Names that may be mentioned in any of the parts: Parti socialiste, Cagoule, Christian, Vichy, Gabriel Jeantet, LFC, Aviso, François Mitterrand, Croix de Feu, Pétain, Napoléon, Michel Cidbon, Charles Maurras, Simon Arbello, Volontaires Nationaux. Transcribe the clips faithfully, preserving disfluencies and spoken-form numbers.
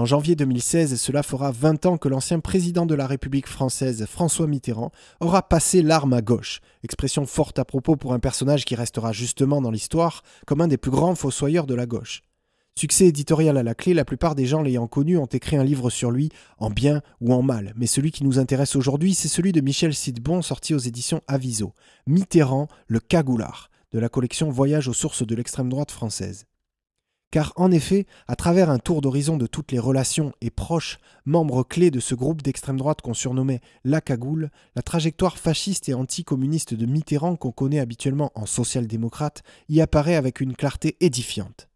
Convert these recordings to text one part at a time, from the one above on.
En janvier deux mille seize, cela fera vingt ans que l'ancien président de la République française, François Mitterrand, aura passé l'arme à gauche, expression forte à propos pour un personnage qui restera justement dans l'histoire comme un des plus grands fossoyeurs de la gauche. Succès éditorial à la clé, la plupart des gens l'ayant connu ont écrit un livre sur lui, en bien ou en mal. Mais celui qui nous intéresse aujourd'hui, c'est celui de Michel Cidbon, sorti aux éditions Aviso. Mitterrand, le cagoulard, de la collection Voyage aux sources de l'extrême droite française. Car en effet, à travers un tour d'horizon de toutes les relations et proches, membres clés de ce groupe d'extrême droite qu'on surnommait la Cagoule, la trajectoire fasciste et anticommuniste de Mitterrand qu'on connaît habituellement en social-démocrate y apparaît avec une clarté édifiante.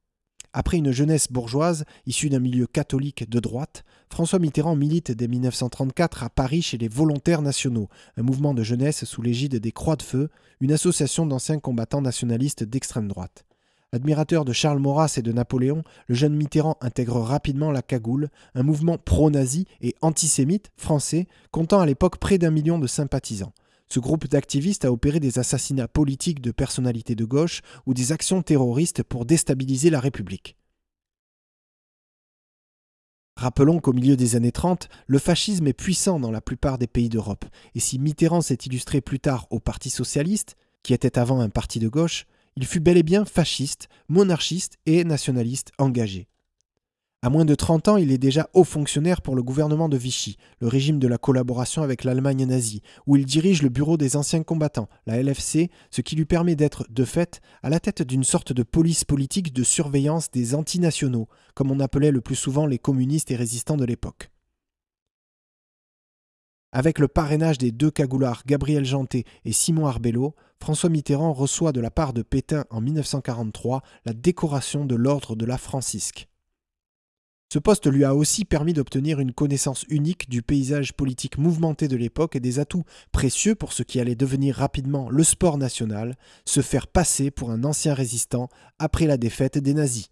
Après une jeunesse bourgeoise, issue d'un milieu catholique de droite, François Mitterrand milite dès mille neuf cent trente-quatre à Paris chez les Volontaires Nationaux, un mouvement de jeunesse sous l'égide des Croix de Feu, une association d'anciens combattants nationalistes d'extrême droite. Admirateur de Charles Maurras et de Napoléon, le jeune Mitterrand intègre rapidement la Cagoule, un mouvement pro-nazi et antisémite français comptant à l'époque près d'un million de sympathisants. Ce groupe d'activistes a opéré des assassinats politiques de personnalités de gauche ou des actions terroristes pour déstabiliser la République. Rappelons qu'au milieu des années trente, le fascisme est puissant dans la plupart des pays d'Europe, et si Mitterrand s'est illustré plus tard au Parti socialiste, qui était avant un parti de gauche, il fut bel et bien fasciste, monarchiste et nationaliste engagé. À moins de trente ans, il est déjà haut fonctionnaire pour le gouvernement de Vichy, le régime de la collaboration avec l'Allemagne nazie, où il dirige le bureau des anciens combattants, la L F C, ce qui lui permet d'être, de fait, à la tête d'une sorte de police politique de surveillance des antinationaux, comme on appelait le plus souvent les communistes et résistants de l'époque. Avec le parrainage des deux cagoulards Gabriel Jeantet et Simon Arbello, François Mitterrand reçoit de la part de Pétain en mille neuf cent quarante-trois la décoration de l'ordre de la Francisque. Ce poste lui a aussi permis d'obtenir une connaissance unique du paysage politique mouvementé de l'époque et des atouts précieux pour ce qui allait devenir rapidement le sport national, se faire passer pour un ancien résistant après la défaite des nazis.